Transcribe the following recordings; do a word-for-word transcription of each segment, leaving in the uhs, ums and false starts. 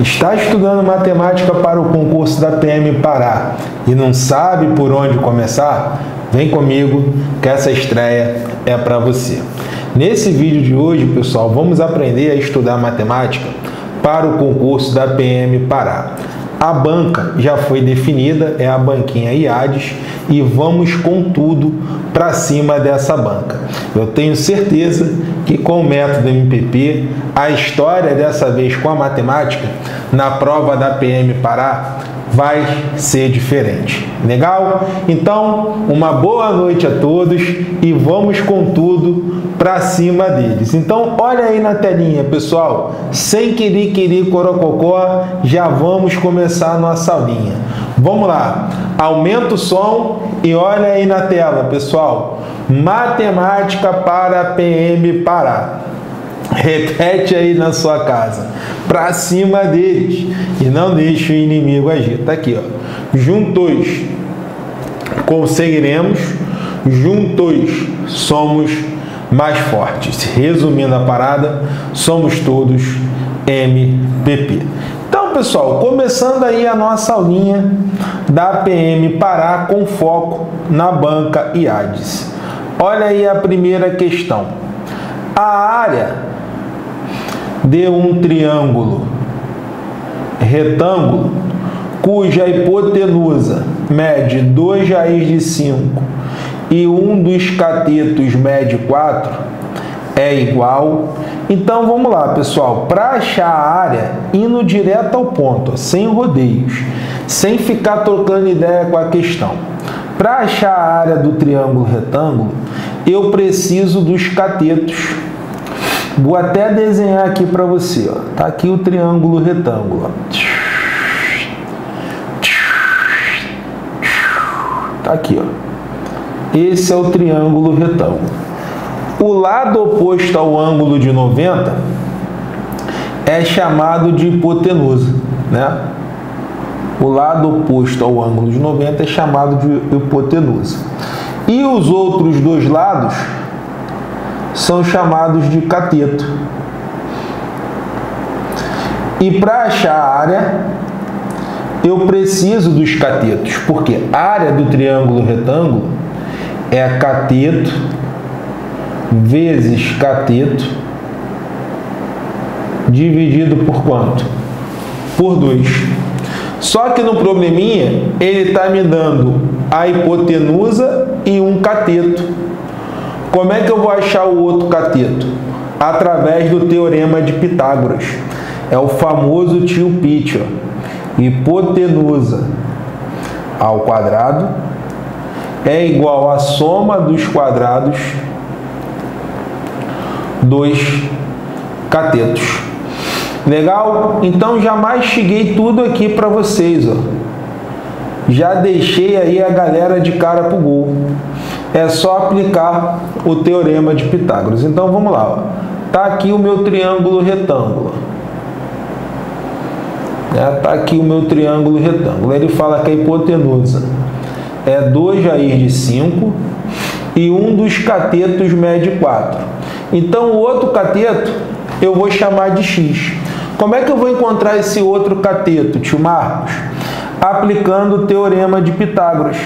Está estudando matemática para o concurso da P M Pará e não sabe por onde começar? Vem comigo que essa estreia é para você. Nesse vídeo de hoje, pessoal, vamos aprender a estudar matemática para o concurso da P M Pará. A banca já foi definida, é a banquinha I A D E S, e vamos com tudo para cima dessa banca. Eu tenho certeza que com o método M P P, a história dessa vez com a matemática, na prova da P M Pará, vai ser diferente. Legal? Então, uma boa noite a todos e vamos com tudo para cima deles. Então, olha aí na telinha, pessoal. Sem querer, querer, corococó, já vamos começar a nossa aulinha. Vamos lá. Aumenta o som e olha aí na tela, pessoal. Matemática para P M Pará. Repete aí na sua casa. Para cima deles. E não deixe o inimigo agir. Tá aqui, ó. Juntos conseguiremos. Juntos somos mais fortes. Resumindo a parada, somos todos M P P. Então, pessoal, começando aí a nossa aulinha da P M Pará com foco na banca I A D E S. Olha aí a primeira questão. A área de um triângulo retângulo cuja hipotenusa mede dois raiz de cinco e um dos catetos mede quatro é igual. Então vamos lá, pessoal, para achar a área indo direto ao ponto, ó, sem rodeios, sem ficar trocando ideia com a questão. Para achar a área do triângulo retângulo, eu preciso dos catetos. Vou até desenhar aqui para você, ó. Tá aqui o triângulo retângulo, ó. Tá aqui, ó. Esse é o triângulo retângulo. O lado oposto ao ângulo de noventa é chamado de hipotenusa, né? O lado oposto ao ângulo de noventa é chamado de hipotenusa. E os outros dois lados são chamados de cateto. E para achar a área, eu preciso dos catetos, porque a área do triângulo retângulo é cateto vezes cateto dividido por quanto? Por dois. Só que no probleminha, ele está me dando a hipotenusa e um cateto. Como é que eu vou achar o outro cateto? Através do Teorema de Pitágoras. É o famoso tio Pit. Hipotenusa ao quadrado é igual à soma dos quadrados dos catetos. Legal? Então já mastiguei tudo aqui para vocês, ó. Já deixei aí a galera de cara pro gol. É só aplicar o Teorema de Pitágoras. Então, vamos lá. Ó. Tá aqui o meu triângulo retângulo. É, tá aqui o meu triângulo retângulo. Ele fala que a hipotenusa é dois raiz de cinco e um dos catetos mede quatro. Então, o outro cateto eu vou chamar de x. Como é que eu vou encontrar esse outro cateto, tio Marcos? Aplicando o Teorema de Pitágoras.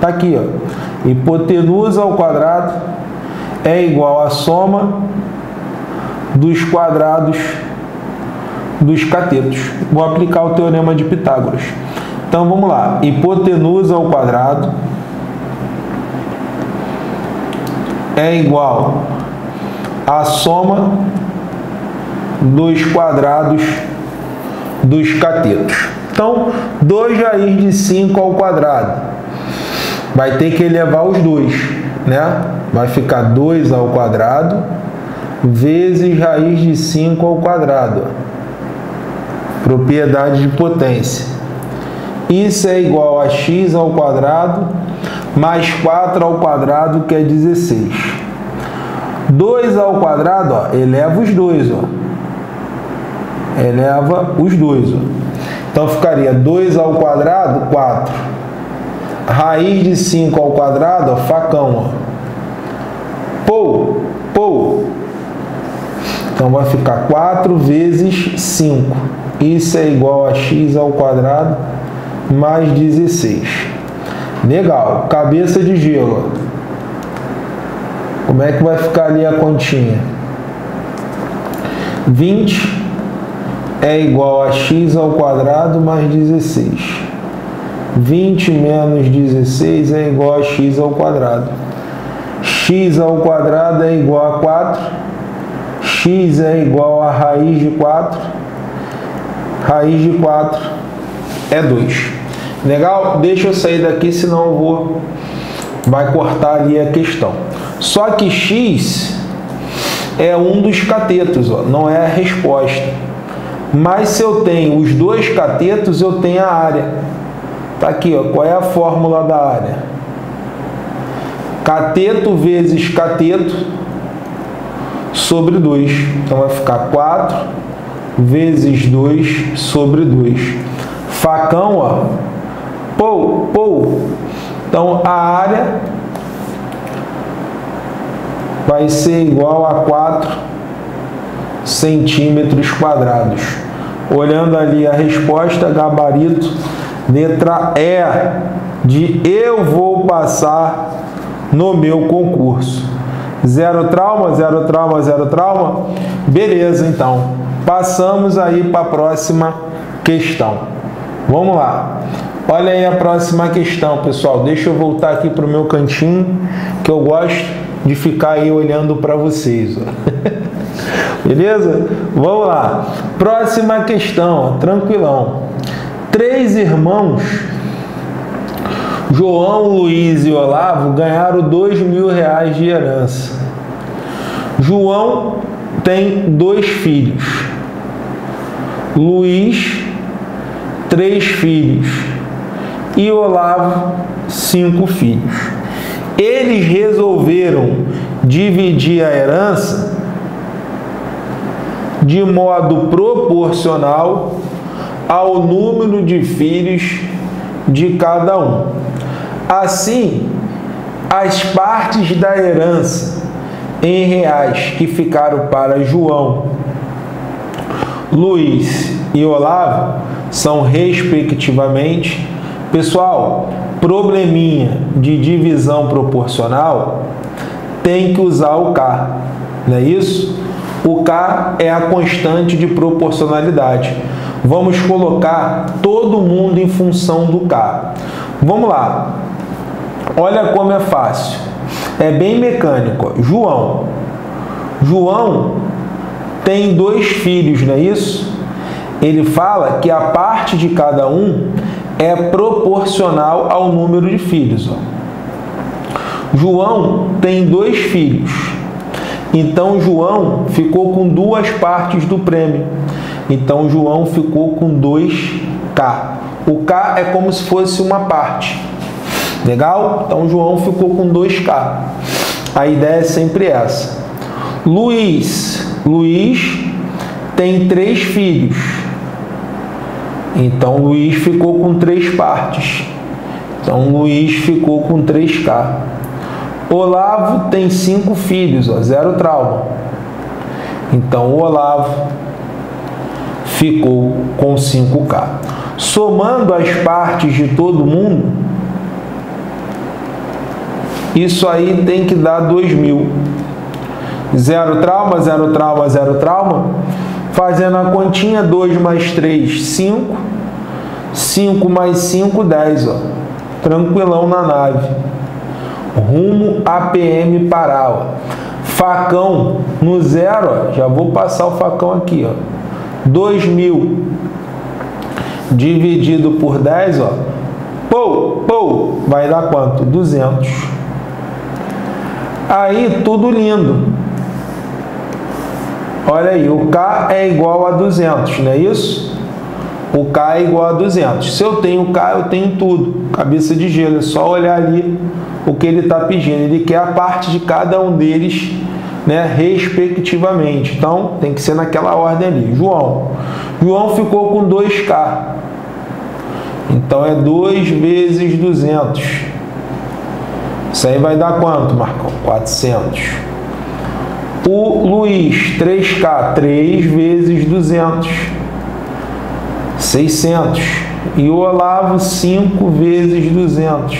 Tá aqui, ó. Hipotenusa ao quadrado é igual à soma dos quadrados dos catetos. Vou aplicar o Teorema de Pitágoras. Então, vamos lá. Hipotenusa ao quadrado é igual à soma dos quadrados dos catetos. Então, dois raiz de cinco ao quadrado. Vai ter que elevar os dois, né? Vai ficar dois ao quadrado vezes raiz de cinco ao quadrado. Propriedade de potência. Isso é igual a x ao quadrado mais quatro ao quadrado, que é dezesseis. dois ao quadrado, ó, eleva os dois, ó. Eleva os dois, ó. Então ficaria dois ao quadrado, quatro. Raiz de cinco ao quadrado, ó, facão, ó. Pou, pou. Então vai ficar quatro vezes cinco. Isso é igual a x ao quadrado mais dezesseis. Legal. Cabeça de gelo. Como é que vai ficar ali a continha? vinte é igual a x ao quadrado mais dezesseis. vinte menos dezesseis é igual a x ao quadrado. X ao quadrado é igual a quatro. X é igual a raiz de quatro. Raiz de quatro é dois. Legal? Deixa eu sair daqui, senão eu vou... vai cortar ali a questão. Só que x é um dos catetos, ó, não é a resposta. Mas se eu tenho os dois catetos, eu tenho a área. Tá aqui, ó, qual é a fórmula da área? Cateto vezes cateto sobre dois. Então vai ficar quatro vezes dois sobre dois. Facão, ó. Pou, pou. Então a área vai ser igual a quatro centímetros quadrados. Olhando ali a resposta, gabarito, letra E, de eu vou passar no meu concurso. Zero trauma, zero trauma, zero trauma. Beleza, então. Passamos aí para a próxima questão. Vamos lá. Olha aí a próxima questão, pessoal. Deixa eu voltar aqui para o meu cantinho, que eu gosto de ficar aí olhando para vocês. Beleza? Vamos lá. Próxima questão, tranquilão. Três irmãos, João, Luiz e Olavo, ganharam dois mil reais de herança. João tem dois filhos. Luiz, três filhos. E Olavo, cinco filhos. Eles resolveram dividir a herança de modo proporcional ao número de filhos de cada um. Assim, as partes da herança em reais que ficaram para João, Luiz e Olavo são respectivamente... Pessoal, probleminha de divisão proporcional tem que usar o K, não é isso? O K é a constante de proporcionalidade. Vamos colocar todo mundo em função do K. Vamos lá. Olha como é fácil. É bem mecânico. João. João tem dois filhos, não é isso? Ele fala que a parte de cada um é proporcional ao número de filhos. Ó. João tem dois filhos. Então, João ficou com duas partes do prêmio. Então, João ficou com dois K. O K é como se fosse uma parte. Legal? Então, João ficou com dois K. A ideia é sempre essa. Luiz. Luiz tem três filhos. Então, Luiz ficou com três partes. Então, Luiz ficou com três K. Olavo tem cinco filhos. Ó, zero trauma. Então, Olavo... ficou com cinco K. Somando as partes de todo mundo, isso aí tem que dar dois mil. Zero trauma, zero trauma, zero trauma. Fazendo a continha, dois mais três, cinco. cinco mais cinco, dez. Ó. Tranquilão na nave. Rumo a P M Pará. Ó. Facão no zero. Ó. Já vou passar o facão aqui. Ó. dois mil dividido por dez, ó, pou, pou, vai dar quanto? duzentos. Aí, tudo lindo. Olha aí, o K é igual a duzentos, não é isso? O K é igual a duzentos. Se eu tenho K, eu tenho tudo. Cabeça de gelo, é só olhar ali o que ele está pedindo. Ele quer a parte de cada um deles, né, respectivamente. Então, tem que ser naquela ordem ali. João. João ficou com dois K. Então, é dois vezes duzentos. Isso aí vai dar quanto, Marcão? quatrocentos. O Luiz, três K, três vezes duzentos, seiscentos. E o Olavo, cinco vezes duzentos.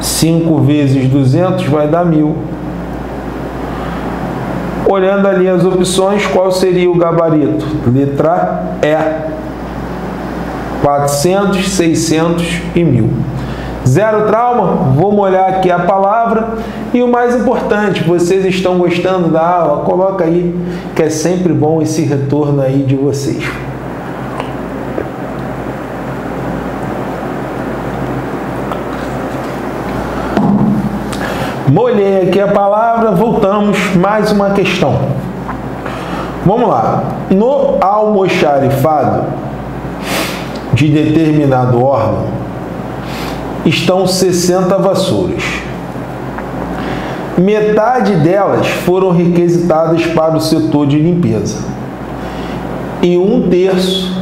cinco vezes duzentos vai dar mil. Olhando ali as opções, qual seria o gabarito? Letra E. quatrocentos, seiscentos e mil. Zero trauma? Vamos olhar aqui a palavra. E o mais importante, vocês estão gostando da aula? Coloca aí, que é sempre bom esse retorno aí de vocês. Molhei aqui a palavra, voltamos, mais uma questão. Vamos lá. No almoxarifado de determinado órgão, estão sessenta vassouras. Metade delas foram requisitadas para o setor de limpeza. E um terço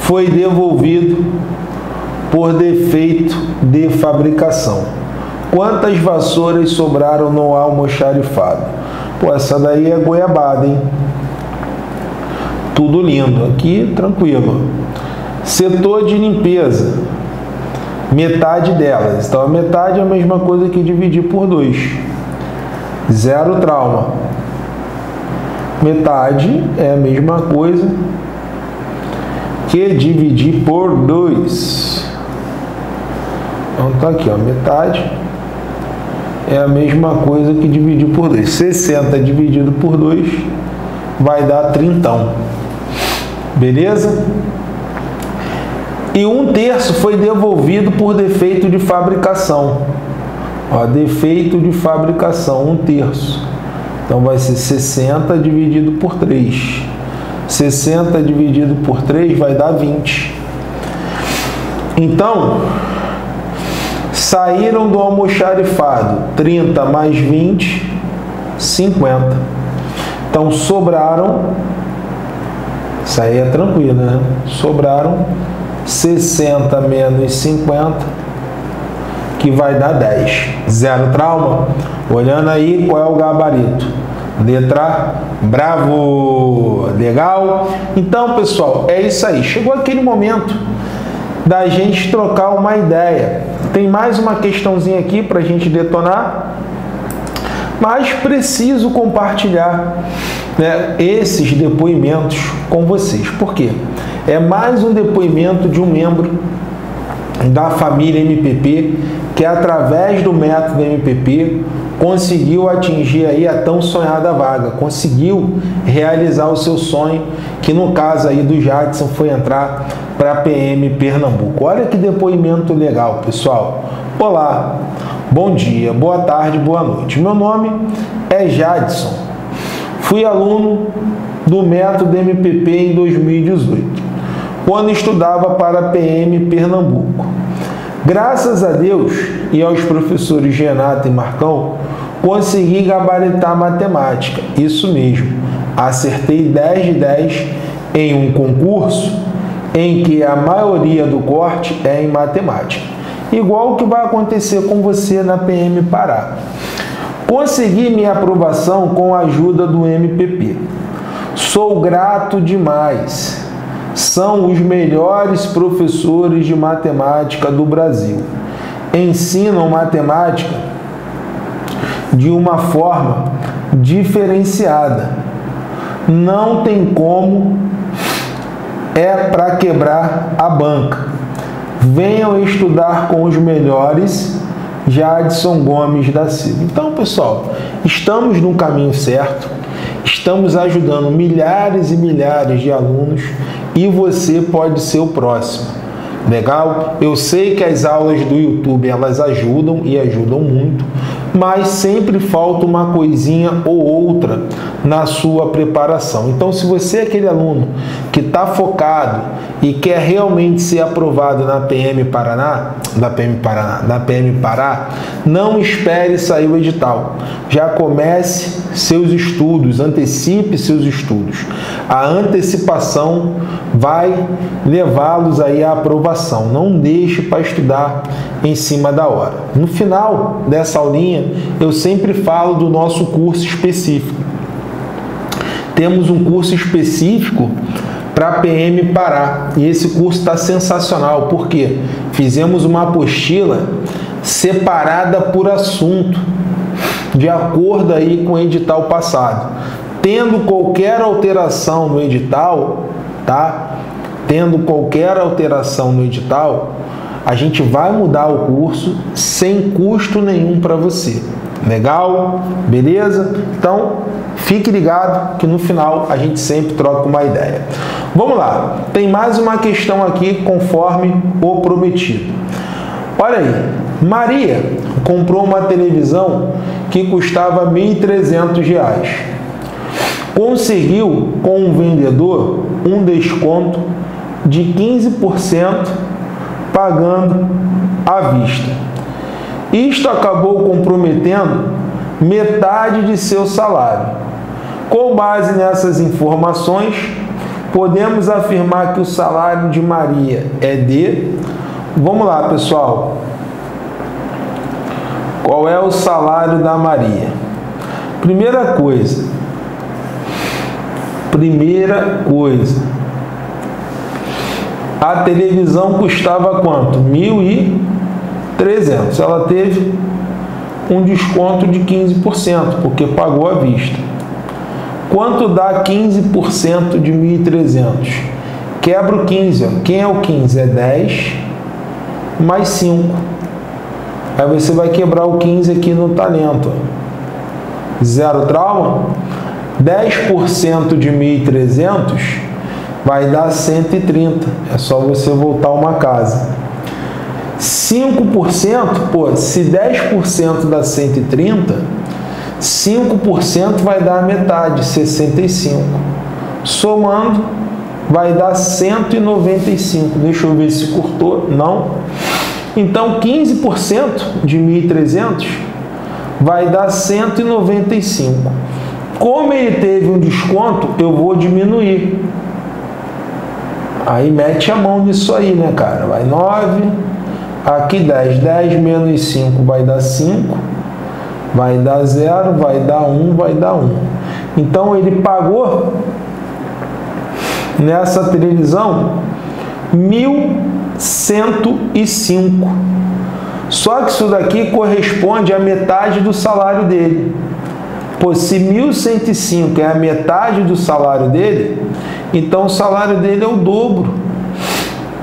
foi devolvido por defeito de fabricação. Quantas vassouras sobraram no almoxarifado? Pô, essa daí é goiabada, hein? Tudo lindo. Aqui, tranquilo. Setor de limpeza. Metade delas. Então, a metade é a mesma coisa que dividir por dois. Zero trauma. Metade é a mesma coisa que dividir por dois. Então, tá aqui, ó. Metade é a mesma coisa que dividir por dois. sessenta dividido por dois vai dar trintão. Beleza? E um terço foi devolvido por defeito de fabricação. Ó, defeito de fabricação, um terço. Então vai ser sessenta dividido por três. sessenta dividido por três vai dar vinte. Então, saíram do almoxarifado trinta mais vinte, cinquenta. Então sobraram, isso aí é tranquilo, né? Sobraram sessenta menos cinquenta, que vai dar dez. Zero trauma? Olhando aí qual é o gabarito. Letra bravo. Legal? Então, pessoal, é isso aí. Chegou aquele momento da gente trocar uma ideia. Tem mais uma questãozinha aqui para a gente detonar, mas preciso compartilhar, né, esses depoimentos com vocês. Por quê? É mais um depoimento de um membro da família M P P que, através do método M P P, conseguiu atingir aí a tão sonhada vaga, conseguiu realizar o seu sonho, que no caso aí do Jadson foi entrar para a P M Pernambuco. Olha que depoimento legal, pessoal. Olá, bom dia, boa tarde, boa noite. Meu nome é Jadson. Fui aluno do método M P P em dois mil e dezoito, quando estudava para a P M Pernambuco. Graças a Deus e aos professores Renato e Marcão, consegui gabaritar matemática. Isso mesmo, acertei dez de dez em um concurso em que a maioria do corte é em matemática, igual o que vai acontecer com você na P M Pará. Consegui minha aprovação com a ajuda do M P P. Sou grato demais. São os melhores professores de matemática do Brasil. Ensinam matemática de uma forma diferenciada. Não tem como, é para quebrar a banca. Venham estudar com os melhores. Jadson Gomes da Silva. Então, pessoal, estamos no caminho certo. Estamos ajudando milhares e milhares de alunos e você pode ser o próximo. Legal? Eu sei que as aulas do YouTube, elas ajudam e ajudam muito, mas sempre falta uma coisinha ou outra na sua preparação. Então, se você é aquele aluno que está focado e quer realmente ser aprovado na P M Paraná, na P M Paraná, na P M Pará, não espere sair o edital. Já comece seus estudos, antecipe seus estudos. A antecipação vai levá-los aí à aprovação. Não deixe para estudar em cima da hora. No final dessa aulinha, eu sempre falo do nosso curso específico. Temos um curso específico para P M Pará e esse curso está sensacional porque fizemos uma apostila separada por assunto, de acordo aí com o edital passado. Tendo qualquer alteração no edital, tá? Tendo qualquer alteração no edital, a gente vai mudar o curso sem custo nenhum para você. Legal? Beleza? Então, fique ligado que no final a gente sempre troca uma ideia. Vamos lá. Tem mais uma questão aqui conforme o prometido. Olha aí. Maria comprou uma televisão que custava mil e trezentos reais. Conseguiu com um vendedor um desconto de quinze por cento pagando à vista. Isto acabou comprometendo metade de seu salário. Com base nessas informações, podemos afirmar que o salário de Maria é de... Vamos lá, pessoal. Qual é o salário da Maria? Primeira coisa. Primeira coisa. A televisão custava quanto? mil e trezentos. Ela teve um desconto de quinze por cento, porque pagou à vista. Quanto dá quinze por cento de mil e trezentos? Quebra o quinze. Ó. Quem é o quinze? É dez mais cinco. Aí você vai quebrar o quinze aqui no talento. Ó. Zero trauma. dez por cento de mil e trezentos vai dar cento e trinta. É só você voltar uma casa. cinco por cento, pô, se dez por cento dá cento e trinta, cinco por cento vai dar metade, sessenta e cinco. Somando, vai dar cento e noventa e cinco. Deixa eu ver se cortou. Não. Então, quinze por cento de mil e trezentos vai dar cento e noventa e cinco. Como ele teve um desconto, eu vou diminuir. Aí mete a mão nisso aí, né, cara? Vai nove... Aqui dez, dez menos cinco vai dar cinco, vai dar zero, vai dar um, vai dar um. Então ele pagou nessa televisão mil cento e cinco. Só que isso daqui corresponde à metade do salário dele. Pô, se mil cento e cinco é a metade do salário dele, então o salário dele é o dobro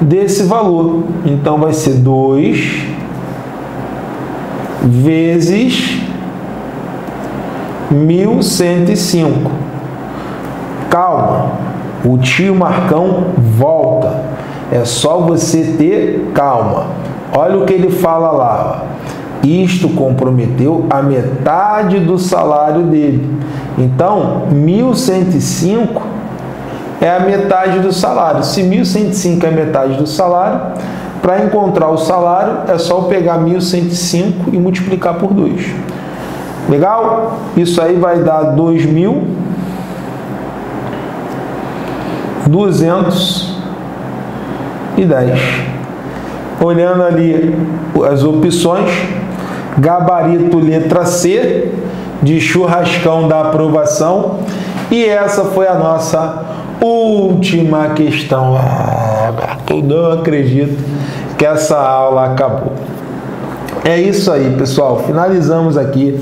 desse valor. Então vai ser dois vezes mil cento e cinco. Calma, o tio Marcão volta. É só você ter calma. Olha o que ele fala lá. Isto comprometeu a metade do salário dele. Então, mil cento e cinco é a metade do salário. Se mil cento e cinco é a metade do salário, para encontrar o salário, é só pegar mil cento e cinco e multiplicar por dois. Legal? Isso aí vai dar dois mil duzentos e dez. Olhando ali as opções, gabarito letra C, de churrascão da aprovação. E essa foi a nossa última questão. Eu não acredito que essa aula acabou. É isso aí, pessoal. Finalizamos aqui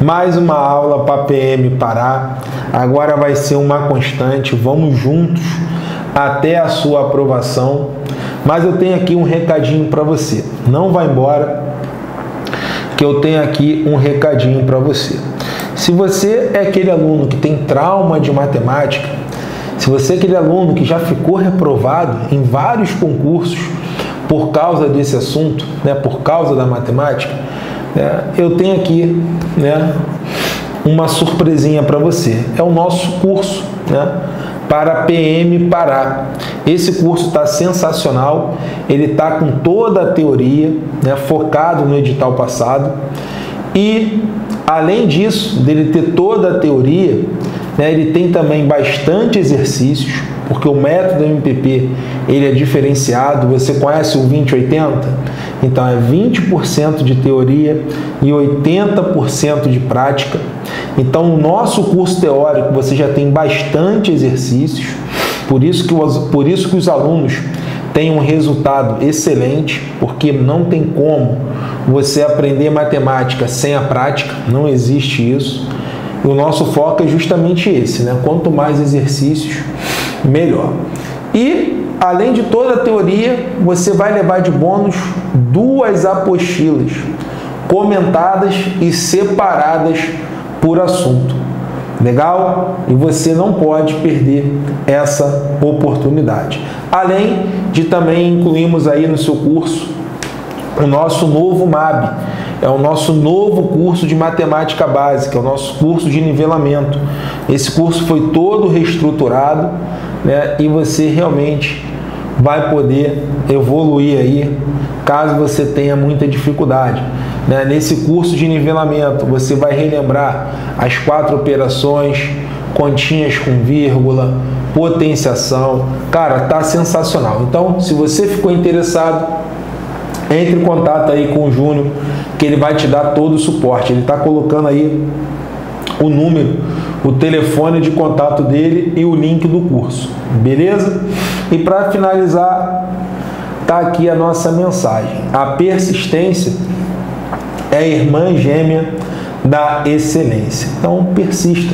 mais uma aula para P M Pará. Agora vai ser uma constante. Vamos juntos até a sua aprovação. Mas eu tenho aqui um recadinho para você. Não vá embora, que eu tenho aqui um recadinho para você. Se você é aquele aluno que tem trauma de matemática, se você é aquele aluno que já ficou reprovado em vários concursos por causa desse assunto, né, por causa da matemática, né, eu tenho aqui, né, uma surpresinha para você. É o nosso curso, né, para P M Pará. Esse curso está sensacional, ele está com toda a teoria, né, focado no edital passado. E, além disso, dele ter toda a teoria, né, ele tem também bastante exercícios, porque o método M P P ele é diferenciado. Você conhece o vinte oitenta? Então, é vinte por cento de teoria e oitenta por cento de prática. Então, o nosso curso teórico, você já tem bastante exercícios, por isso que os, por isso que os alunos têm um resultado excelente, porque não tem como você aprender matemática sem a prática, não existe isso. E o nosso foco é justamente esse, né? Quanto mais exercícios, melhor. E, além de toda a teoria, você vai levar de bônus duas apostilas comentadas e separadas por assunto. Legal? E você não pode perder essa oportunidade. Além de também incluímos aí no seu curso o nosso novo M A B. É o nosso novo curso de matemática básica, é o nosso curso de nivelamento. Esse curso foi todo reestruturado, né, e você realmente vai poder evoluir aí, caso você tenha muita dificuldade. Né? Nesse curso de nivelamento, você vai relembrar as quatro operações, continhas com vírgula, potenciação. Cara, tá sensacional. Então, se você ficou interessado, entre em contato aí com o Júnior, que ele vai te dar todo o suporte. Ele está colocando aí o número, o telefone de contato dele e o link do curso. Beleza? E para finalizar, tá aqui a nossa mensagem. A persistência é a irmã gêmea da excelência. Então, persista,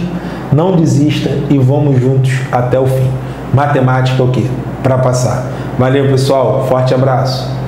não desista e vamos juntos até o fim. Matemática é o quê? Para passar. Valeu, pessoal. Forte abraço.